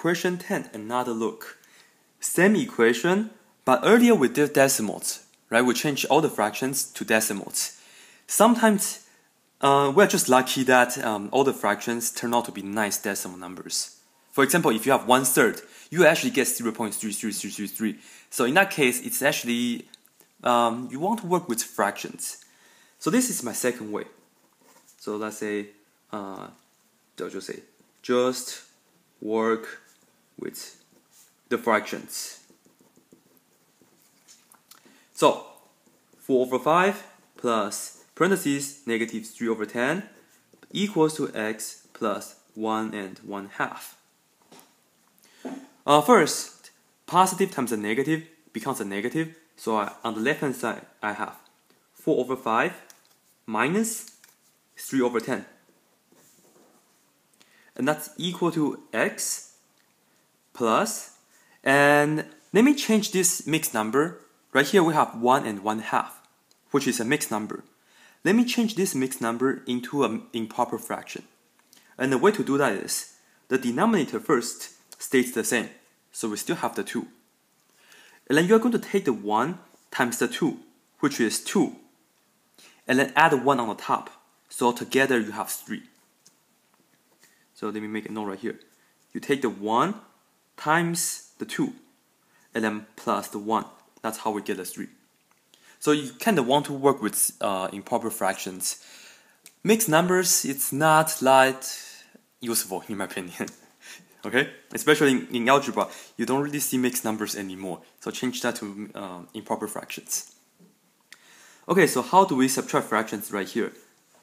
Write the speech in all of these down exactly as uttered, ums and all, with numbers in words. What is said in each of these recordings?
Question ten, another look. Same equation, but earlier we did decimals, right? We changed all the fractions to decimals. Sometimes uh, we're just lucky that um, all the fractions turn out to be nice decimal numbers. For example, if you have one third, you actually get zero point three three three three three. So in that case, it's actually, um, you want to work with fractions. So this is my second way. So let's say, uh, they'll just say, just work with the fractions. So, four over five plus parentheses negative three over ten equals to x plus one and one half. Uh, first, positive times a negative becomes a negative, so I, on the left hand side I have four over five minus three over ten. And that's equal to x plus, and let me change this mixed number. Right here we have one and one half, which is a mixed number. Let me change this mixed number into an improper fraction. And the way to do that is, the denominator first stays the same, so we still have the two. And then you're going to take the one times the two, which is two, and then add the one on the top, so together you have three. So let me make a note right here. You take the one times the two, and then plus the one. That's how we get the three. So you kind of want to work with uh, improper fractions. Mixed numbers, it's not that useful in my opinion. Okay, especially in, in algebra, you don't really see mixed numbers anymore. So change that to uh, improper fractions. Okay, so how do we subtract fractions right here?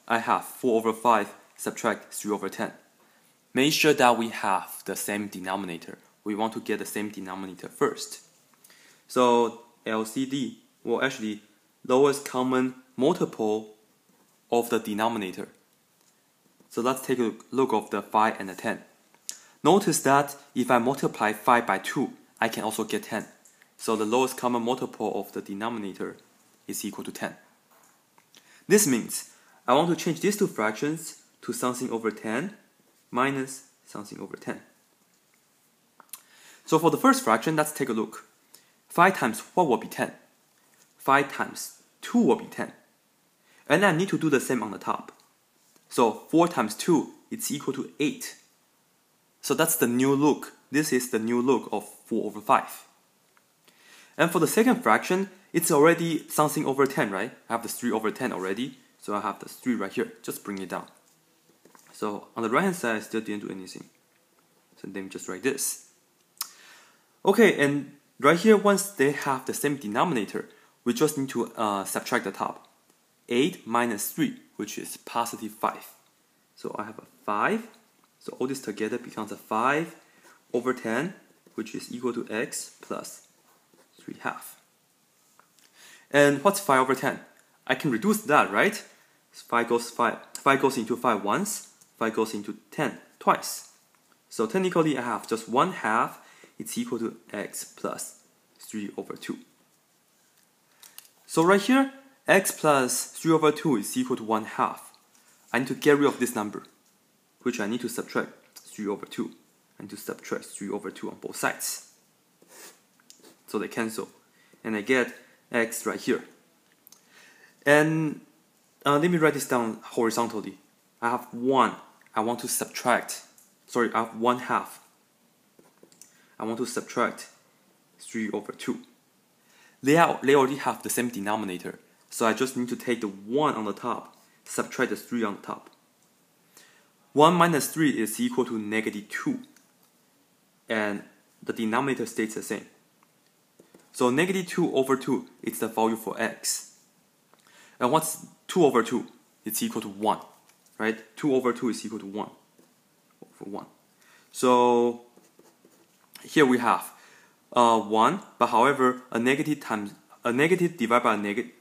I have four over five subtract three over ten. Make sure that we have the same denominator. We want to get the same denominator first. So L C D, well actually, lowest common multiple of the denominator. So let's take a look of the five and the ten. Notice that if I multiply five by two, I can also get ten. So the lowest common multiple of the denominator is equal to ten. This means I want to change these two fractions to something over ten minus something over ten. So for the first fraction, let's take a look. five times what will be ten? five times two will be ten. And I need to do the same on the top. So four times two, it's equal to eight. So that's the new look. This is the new look of four over five. And for the second fraction, it's already something over ten, right? I have the three over ten already. So I have the three right here. Just bring it down. So on the right hand side, I still didn't do anything. So let me just write this. Okay, and right here, once they have the same denominator, we just need to uh, subtract the top. eight minus three, which is positive five. So I have a five. So all this together becomes a five over ten, which is equal to x plus three half. And what's five over ten? I can reduce that, right? five goes, five, five goes into five once, five goes into ten twice. So technically I have just one half, it's equal to x plus three over two. So right here, x plus three over two is equal to one half. I need to get rid of this number, which I need to subtract three over two. I need to subtract three over two on both sides. So they cancel. And I get x right here. And uh, let me write this down horizontally. I have one. I want to subtract. Sorry, I have one half. I want to subtract three over two. They, are, they already have the same denominator. So I just need to take the one on the top, subtract the three on the top. one minus three is equal to negative two. And the denominator stays the same. So negative two over two is the value for x. And what's two over two? It's equal to one. Right? two over two is equal to one. For one. So here we have uh, one, but however, a negative times a negative divided by a negative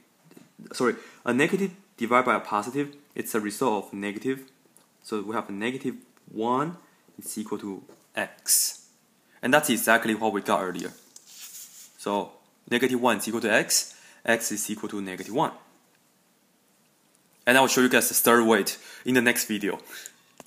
sorry, a negative divided by a positive, it's a result of negative. So we have a negative one is equal to x. And that's exactly what we got earlier. So negative one is equal to x, x is equal to negative one. And I will show you guys the third way in the next video.